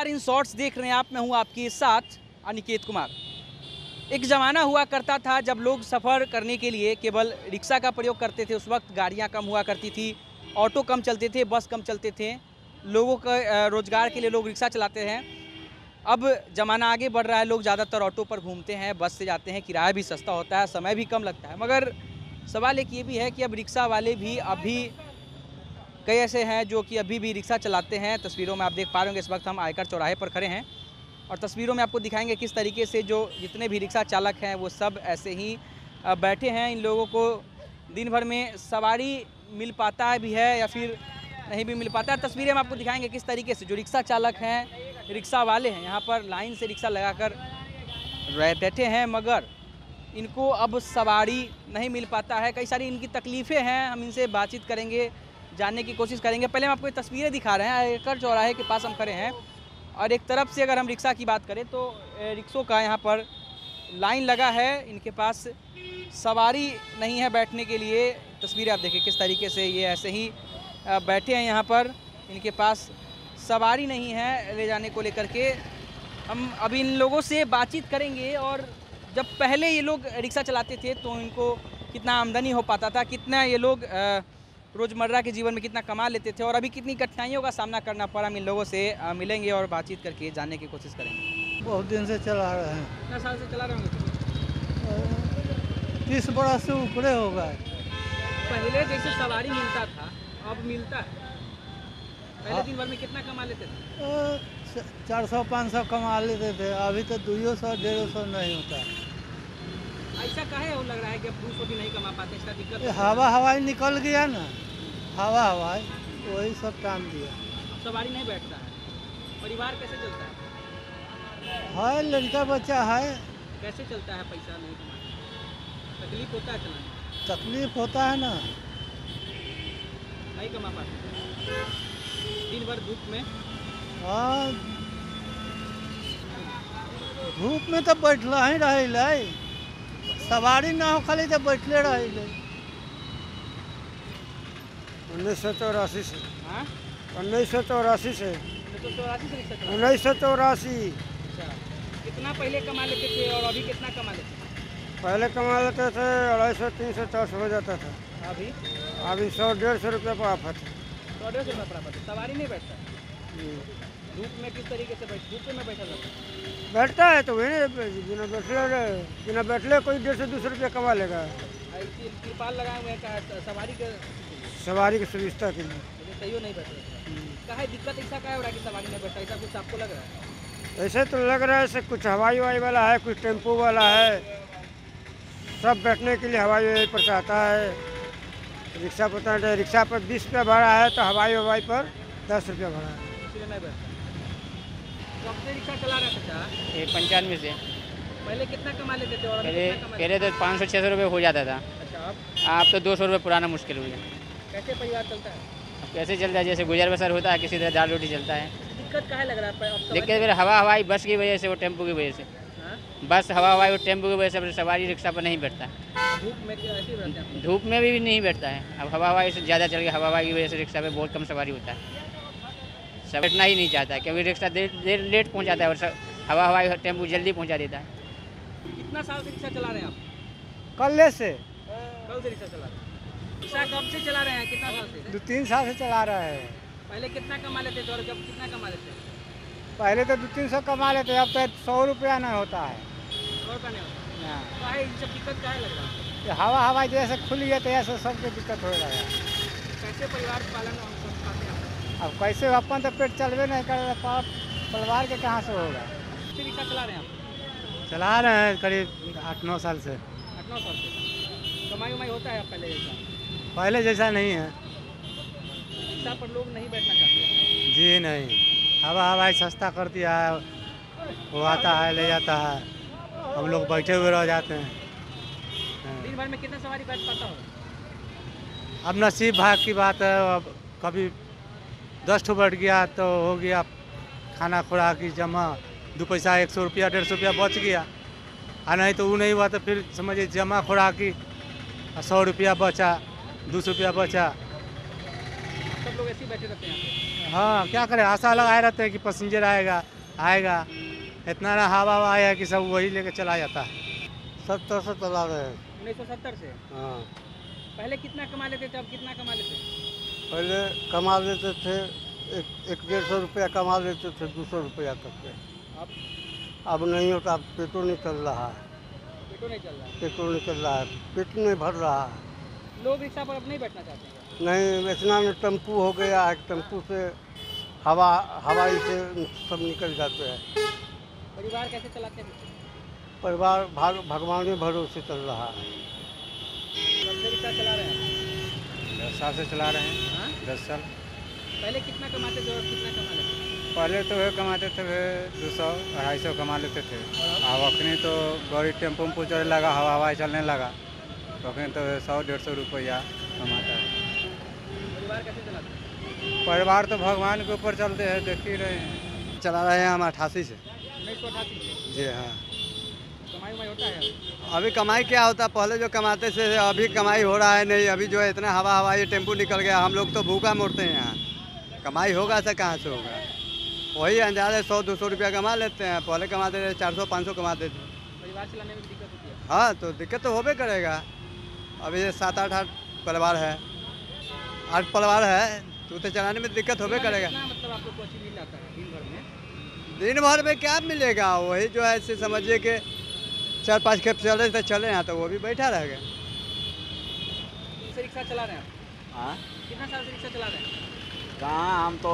Bihar in shorts देख रहे हैं आप। मैं हूं आपके साथ अनिकेत कुमार। एक ज़माना हुआ करता था जब लोग सफ़र करने के लिए केवल रिक्शा का प्रयोग करते थे। उस वक्त गाड़ियां कम हुआ करती थी, ऑटो कम चलते थे, बस कम चलते थे। लोगों का रोज़गार के लिए लोग रिक्शा चलाते हैं। अब ज़माना आगे बढ़ रहा है, लोग ज़्यादातर ऑटो पर घूमते हैं, बस से जाते हैं। किराया भी सस्ता होता है, समय भी कम लगता है। मगर सवाल एक ये भी है कि अब रिक्शा वाले भी अभी कई ऐसे हैं जो कि अभी भी रिक्शा चलाते हैं। तस्वीरों में आप देख पा रहे होंगे, इस वक्त हम आयकर चौराहे पर खड़े हैं और तस्वीरों में आपको दिखाएंगे किस तरीके से जो जितने भी रिक्शा चालक हैं वो सब ऐसे ही बैठे हैं। इन लोगों को दिन भर में सवारी मिल पाता भी है या फिर नहीं भी मिल पाता है। तस्वीरें हम आपको दिखाएंगे किस तरीके से जो रिक्शा चालक हैं, रिक्शा वाले हैं, यहाँ पर लाइन से रिक्शा लगा कर बैठे हैं, मगर इनको अब सवारी नहीं मिल पाता है। कई सारी इनकी तकलीफ़ें हैं, हम इनसे बातचीत करेंगे, जानने की कोशिश करेंगे। पहले हम आपको ये तस्वीरें दिखा रहे हैं। आयकर चौराहे के पास हम खड़े हैं और एक तरफ से अगर हम रिक्शा की बात करें तो रिक्शों का यहाँ पर लाइन लगा है, इनके पास सवारी नहीं है बैठने के लिए। तस्वीरें आप देखें किस तरीके से ये ऐसे ही बैठे हैं यहाँ पर, इनके पास सवारी नहीं है ले जाने को लेकर के। हम अभी इन लोगों से बातचीत करेंगे। और जब पहले ये लोग रिक्शा चलाते थे तो इनको कितना आमदनी हो पाता था, कितना ये लोग रोज़मर्रा के जीवन में कितना कमा लेते थे और अभी कितनी कठिनाइयों का सामना करना पड़ा। हम इन लोगों से मिलेंगे और बातचीत करके जानने की कोशिश करेंगे। बहुत दिन से चला रहे हैं। कितना साल से चला रहे होंगे? 30 बरस से ऊपरे होगा। पहले जैसे सवारी मिलता था अब मिलता है? पहले दिन भर में कितना कमा लेते थे? 400-500 कमा लेते थे, अभी तो 200-150 नहीं होता। ऐसा काहे हो लग रहा है कि अब 200 भी नहीं कमा पाते? इसका दिक्कत हवाई निकल गया ना, हवाई वही सब काम दिया। सवारी नहीं बैठता है, परिवार कैसे चलता है? है लड़का बच्चा है, कैसे चलता है? पैसा नहीं कमाता, तकलीफ होता है चलाने? तकलीफ होता है ना, नहीं कमा पाते दिन भर धूप में। हाँ, धूप में तो बैठला ही रहे, सवारी ना हो खाली तो बैठले रहे। 1984 से। हाँ? 1984 से। 1984। कितना पहले कमा लेते थे और अभी कितना कमा लेते थे? पहले कमा लेते थे 250-300-400 हो जाता था। अभी? अभी 100-150 रुपये प्राप्त है। 100-150 रुपये प्राप्त है। सवारी नहीं बैठता? धूप में किस तरीके से धूप में बैठा जाता है? बैठता है तो वही बिना बैठले कोई 150-200 रुपये कमा लेगा। तिरपाल लगाए हुए हैं सवारी के सुविधा के लिए, सही हो नहीं बैठता है। दिक्कत ऐसा क्या हो रहा है कि सवारी नहीं बैठता? ऐसा कुछ आपको लग रहा है? ऐसे तो लग रहा है ऐसे कुछ हवाई वाला है, कुछ टेम्पो वाला है, सब बैठने के लिए हवाई पर चाहता है। रिक्शा पर ₹20 भाड़ा है तो हवाई पर ₹10 भाड़ा है। कब से रिक्शा चला रहे थे? ये 95 से। पहले कितना कमा लेते थे? और पहले तो 500-600 रुपये हो जाता था। अच्छा, आप तो 200 रुपये पुराना मुश्किल हो गया। कैसे परिवार चलता है? कैसे चलता है, जैसे गुजर बसर होता है, किसी तरह दाल रोटी चलता है। दिक्कत कहाँ लग रहा है? दिक्कत फिर हवाई बस की वजह से और टेम्पो की वजह से। बस हवाई और टेम्पो की वजह से सवारी रिक्शा पर नहीं बैठता। धूप में भी नहीं बैठता है। अब हवाई से ज़्यादा चल गया, हवाई की वजह से रिक्शा पर बहुत कम सवारी होता है। सब बैठना ही नहीं चाहता है क्योंकि रिक्शा लेट पहुंचाता है और सब हवाई टेम्पो जल्दी पहुंचा देता है। कितना साल से रिक्शा चला रहे हैं आप? कल से रिक्शा चला रहे हैं। रिक्शा कब से चला रहे हैं, कितना साल से? 2-3 साल से चला रहे हैं। पहले कितना कमा लेते थे और कब कितना कमा लेते हैं? पहले तो 200-300 कमा लेते, अब तो 100 रुपया नहीं होता है। 100 रुपया नहीं होता? दिक्कत क्या लग रहा है? हवाई जैसे खुल गया तो ऐसा सबको दिक्कत हो रहा है। कैसे परिवार पालन? अब कैसे अपन तो पेट चलवे नहीं कर रहा, पाप परिवार के कहाँ से होगा? रिक्शा चला रहे हैं आप? चला रहे हैं करीब 8-9 साल से। 8-9 साल से। कमाई उमाई होता है पहले जैसा? पहले जैसा नहीं है। रिक्शा पर लोग नहीं बैठना चाहते? जी नहीं, हवाई सस्ता कर दिया है, वो आता है ले जाता है, हम लोग बैठे हुए रह जाते हैं। दिन भर में कितना सवारी बैठ पाता हो? अब नसीब भाग की बात है, अब कभी 10 ठो बैठ गया तो हो गया खाना खुराक जमा, 2 पैसा, 100-150 रुपया बच गया। और नहीं तो वो नहीं हुआ तो फिर समझिए जमा खुराक 100 रुपया बचा, 200 रुपया बचा। सब लोग ऐसे ही बैठे रहते हैं? हाँ क्या करें, आशा लगाए रहते हैं कि पैसेंजर आएगा आएगा, इतना ना हवा आया कि सब वही लेके चला जाता है। 70 से चला रहे हैं, 1970 से। हाँ पहले कितना कमा लेते थे, अब कितना कमा लेते? पहले कमा लेते थे 100-150 रुपया कमा लेते थे, 200 रुपया तक के। अब नहीं होता, अब पेटो नहीं चल रहा है, पेट नहीं भर रहा है। लोग रिक्शा पर अब नहीं बैठना चाहते? नहीं, इतना में टेम्पू हो गया है, टेम्पू से हवाई से सब निकल जाते हैं। परिवार कैसे चलाते हैं? परिवार भगवान के भरोसे चल रहा है। रिक्शा चला रहे हैं 10 साल से चला रहे हैं। हाँ? 10 साल। पहले कितना कमाते थे और कितना कमा लेते? पहले तो वे कमाते थे 200-250 कमा लेते थे। अब अखनी तो गौरी टेम्पो चलने लगा, हवा चलने लगा, तो अखनी तो 100-150 रुपया कमाता है। परिवार कैसे चलाते हैं? परिवार तो भगवान के ऊपर चलते हैं, देख ही रहे हैं। चला रहे हैं हम 1988 से। जी हाँ। कमाई होता है? अभी कमाई क्या होता, पहले जो कमाते से अभी कमाई हो रहा है नहीं। अभी जो है इतना हवा ये टेम्पू निकल गया, हम लोग तो भूखा मोड़ते हैं यहाँ। कमाई होगा से कहाँ से होगा, वही अंदाजे 100-200 रुपया कमा लेते हैं। पहले कमाते थे 400-500 कमाते थे। परिवार चलाने में दिक्कत होती है? हाँ तो दिक्कत तो होबे करेगा। अभी 7-8 परिवार है, 8 परिवार है, तो चलाने में दिक्कत होबे करेगा। मतलब आप लोग को अच्छी मिल जाता है दिन भर में? दिन भर में क्या मिलेगा, वही जो है ऐसे समझिए कि 4-5 खेप चले तो चले यहाँ, तो वो भी बैठा रह गया। रिक्शा चला रहे हैं? हाँ। कितना साल से रिक्शा चला रहे हैं? कहाँ, हम तो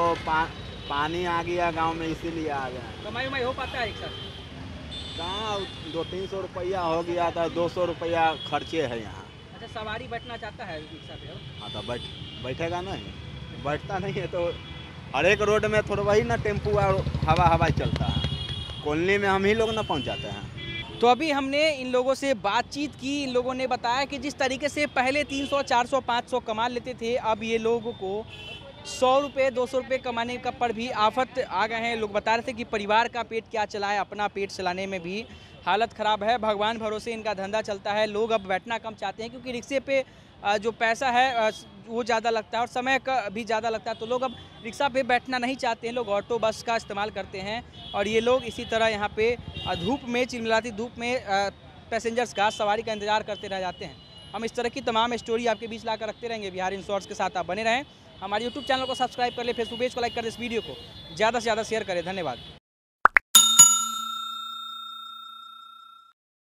पानी आ गया गांव में, इसीलिए आ गए। कमाई उमाई हो पाता है रिक्शा? कहाँ, 200-300 रुपया हो गया था, 200 रुपया खर्चे है यहाँ। अच्छा, सवारी बैठना चाहता है रिक्शा पे? हाँ तो बैठेगा नहीं, बैठता नहीं है तो हर एक रोड में थोड़ा वही ना टेम्पू और हवा चलता है, कॉलोनी में हम ही लोग ना पहुँचाते हैं। तो अभी हमने इन लोगों से बातचीत की, इन लोगों ने बताया कि जिस तरीके से पहले 300, 400, 500 कमा लेते थे, अब ये लोगों को 100-200 रुपये कमाने का पर भी आफत आ गए हैं। लोग बता रहे थे कि परिवार का पेट क्या चलाए, अपना पेट चलाने में भी हालत ख़राब है। भगवान भरोसे इनका धंधा चलता है। लोग अब बैठना कम चाहते हैं, क्योंकि रिक्शे पे जो पैसा है वो ज़्यादा लगता है और समय का भी ज़्यादा लगता है, तो लोग अब रिक्शा पे बैठना नहीं चाहते हैं। लोग ऑटो बस का इस्तेमाल करते हैं और ये लोग इसी तरह यहाँ पे धूप में, चिलमिलाती धूप में पैसेंजर्स का, सवारी का इंतज़ार करते रह जाते हैं। हम इस तरह की तमाम स्टोरी आपके बीच लाकर रखते रहेंगे। बिहार इन शॉर्ट्स के साथ आप बने रहें। हमारे यूट्यूब चैनल को सब्सक्राइब कर लें, फेसबुक पेज को लाइक कर लें, इस वीडियो को ज़्यादा से ज़्यादा शेयर करें। धन्यवाद।